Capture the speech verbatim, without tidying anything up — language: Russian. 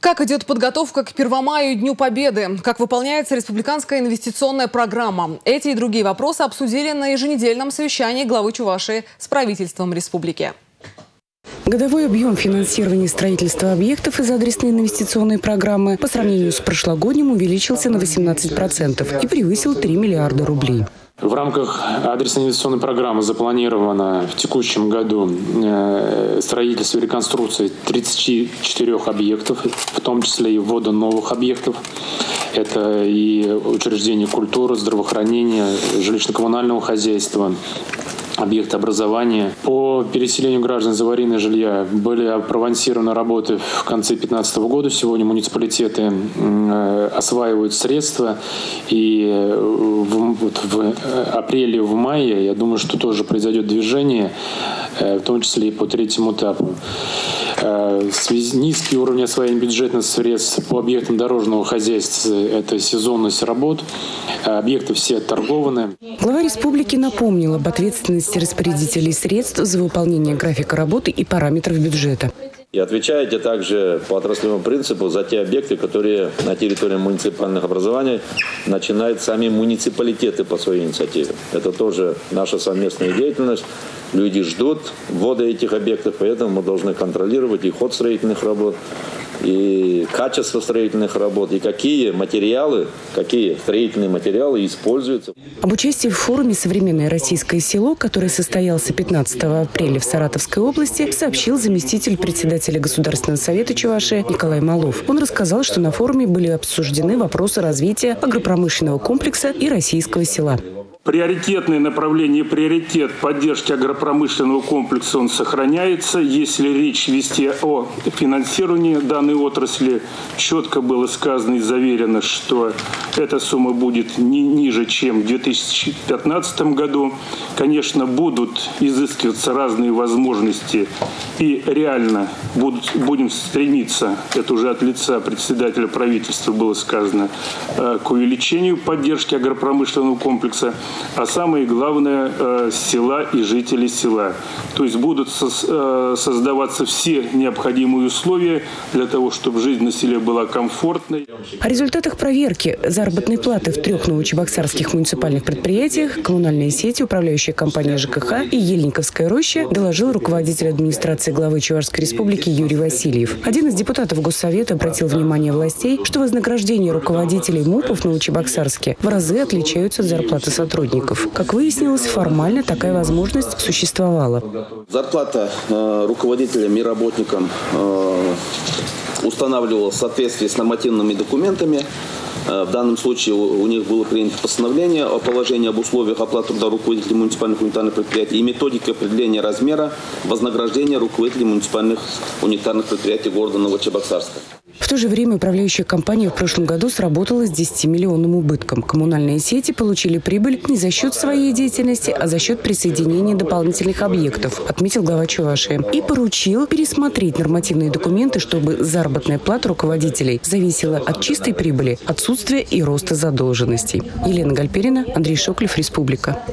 Как идет подготовка к Первомаю и Дню Победы? Как выполняется республиканская инвестиционная программа? Эти и другие вопросы обсудили на еженедельном совещании главы Чувашии с правительством республики. Годовой объем финансирования строительства объектов из адресной инвестиционной программы по сравнению с прошлогодним увеличился на восемнадцать процентов и превысил три миллиарда рублей. В рамках адресной инвестиционной программы запланировано в текущем году строительство и реконструкция тридцати четырёх объектов, в том числе и ввода новых объектов. Это и учреждения культуры, здравоохранения, жилищно-коммунального хозяйства, объекты образования. По переселению граждан из аварийного жилья были провансированы работы в конце две тысячи пятнадцатого года. Сегодня муниципалитеты осваивают средства. И в апреле, в мае, я думаю, что тоже произойдет движение, в том числе и по третьему этапу. В связи с низким уровнем освоения бюджетных средств по объектам дорожного хозяйства, это сезонность работ, объекты все отторгованы. Глава республики напомнил об ответственности распорядителей средств за выполнение графика работы и параметров бюджета. И отвечаете также по отраслевому принципу за те объекты, которые на территории муниципальных образований начинают сами муниципалитеты по своей инициативе. Это тоже наша совместная деятельность. Люди ждут ввода этих объектов, поэтому мы должны контролировать и ход строительных работ, и качество строительных работ, и какие материалы, какие строительные материалы используются. Об участии в форуме «Современное российское село», который состоялся пятнадцатого апреля в Саратовской области, сообщил заместитель председателя Государственного совета Чувашии Николай Малов. Он рассказал, что на форуме были обсуждены вопросы развития агропромышленного комплекса и российского села. Приоритетные направления и приоритет поддержки агропромышленного комплекса он сохраняется. Если речь вести о финансировании данной отрасли, четко было сказано и заверено, что эта сумма будет не ниже, чем в две тысячи пятнадцатом году. Конечно, будут изыскиваться разные возможности и реально будут, будем стремиться, это уже от лица председателя правительства было сказано, к увеличению поддержки агропромышленного комплекса. А самое главное – села и жители села. То есть будут создаваться все необходимые условия для того, чтобы жизнь на селе была комфортной. О результатах проверки заработной платы в трех новочебоксарских муниципальных предприятиях, коммунальные сети, управляющая компания ЖКХ и Ельниковская роща доложил руководитель администрации главы Чувашской республики Юрий Васильев. Один из депутатов Госсовета обратил внимание властей, что вознаграждение руководителей МУПов в Новочебоксарске в разы отличаются от зарплаты сотрудников. Сотрудников. Как выяснилось, формально такая возможность существовала. Зарплата э, руководителям и работникам э, устанавливалась в соответствии с нормативными документами. Э, в данном случае у, у них было принято постановление о положении об условиях оплаты труда руководителей муниципальных унитарных предприятий и методике определения размера вознаграждения руководителей муниципальных унитарных предприятий города Новочебоксарска. В то же время управляющая компания в прошлом году сработала с десятимиллионным убытком. Коммунальные сети получили прибыль не за счет своей деятельности, а за счет присоединения дополнительных объектов, отметил глава Чувашии. И поручил пересмотреть нормативные документы, чтобы заработная плата руководителей зависела от чистой прибыли, отсутствия и роста задолженностей. Елена Гальперина, Андрей Шоклев, Республика.